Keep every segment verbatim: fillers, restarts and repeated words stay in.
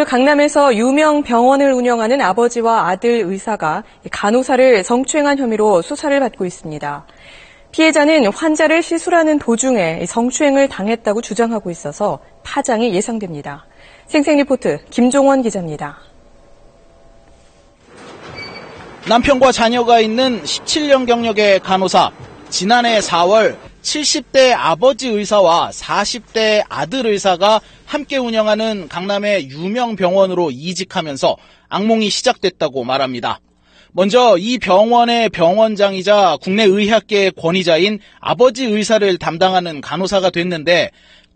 서울 강남에서 유명 병원을 운영하는 아버지와 아들 의사가 간호사를 성추행한 혐의로 수사를 받고 있습니다. 피해자는 환자를 시술하는 도중에 성추행을 당했다고 주장하고 있어서 파장이 예상됩니다. 생생리포트 김종원 기자입니다. 남편과 자녀가 있는 십칠 년 경력의 간호사. 지난해 사월 칠십 대 아버지 의사와 사십 대 아들 의사가 함께 운영하는 강남의 유명 병원으로 이직하면서 악몽이 시작됐다고 말합니다. 먼저 이 병원의 병원장이자 국내 의학계의 권위자인 아버지 의사를 담당하는 간호사가 됐는데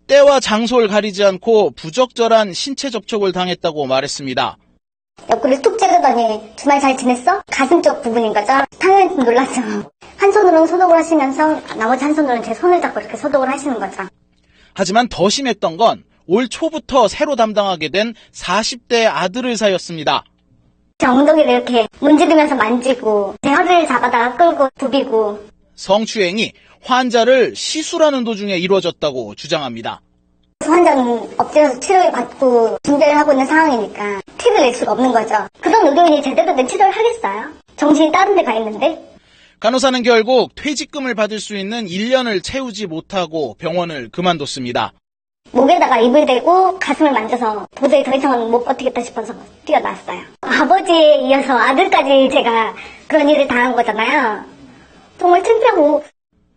때와 장소를 가리지 않고 부적절한 신체 접촉을 당했다고 말했습니다. 옆구리를 툭 찌르더니 주말 잘 지냈어? 가슴 쪽 부분인 거죠. 당연히 놀랐죠. 한 손으로는 소독을 하시면서 나머지 한 손으로는 제 손을 잡고 이렇게 소독을 하시는 거죠. 하지만 더 심했던 건 올 초부터 새로 담당하게 된 사십 대 아들 의사였습니다. 제 엉덩이를 이렇게 문지르면서 만지고 제 허리를 잡아다가 끌고 부비고. 성추행이 환자를 시술하는 도중에 이루어졌다고 주장합니다. 환자는 엎드려서 치료를 받고 준비를 하고 있는 상황이니까 티를 낼 수가 없는 거죠. 그런 의료인이 제대로 된 치료를 하겠어요? 정신이 다른 데 가 있는데? 간호사는 결국 퇴직금을 받을 수 있는 일 년을 채우지 못하고 병원을 그만뒀습니다. 목에다가 입을 대고 가슴을 만져서 도저히 더 이상은 못 버티겠다 싶어서 뛰어났어요. 아버지에 이어서 아들까지 제가 그런 일을 당한 거잖아요. 정말 창피하고.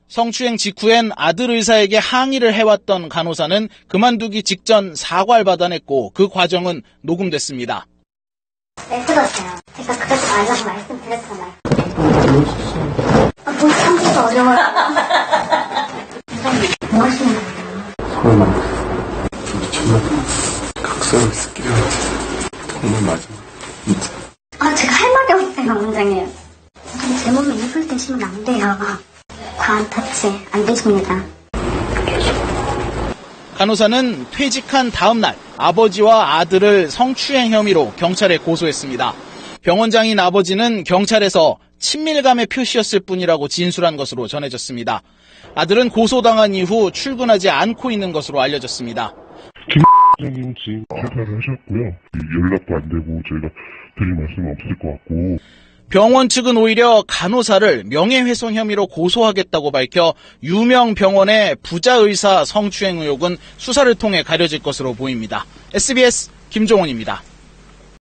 성추행 직후엔 아들 의사에게 항의를 해왔던 간호사는 그만두기 직전 사과를 받아냈고 그 과정은 녹음됐습니다. 네, 들었어요. 제가 그러지 말라고 말씀드렸잖아요. 아, 뭐 참기도 어려워요. 뭐 하시는 거예요? 정말 미쳤나? 각성을 쓰기로 했어요. 정말 마지막. 진짜. 아, 제가 할 말이 없어요, 원장님. 제 몸에 입을 대시면 안 돼요. 과한 터치 안 되십니다. 간호사는 퇴직한 다음 날 아버지와 아들을 성추행 혐의로 경찰에 고소했습니다. 병원장인 아버지는 경찰에서 친밀감의 표시였을 뿐이라고 진술한 것으로 전해졌습니다. 아들은 고소당한 이후 출근하지 않고 있는 것으로 알려졌습니다. 김 부장님은 지금 사과를 하셨고요. 연락도 안 되고 저희가 드릴 말씀은 없을 것 같고. 병원 측은 오히려 간호사를 명예훼손 혐의로 고소하겠다고 밝혀 유명 병원의 부자 의사 성추행 의혹은 수사를 통해 가려질 것으로 보입니다. 에스비에스 김종원입니다.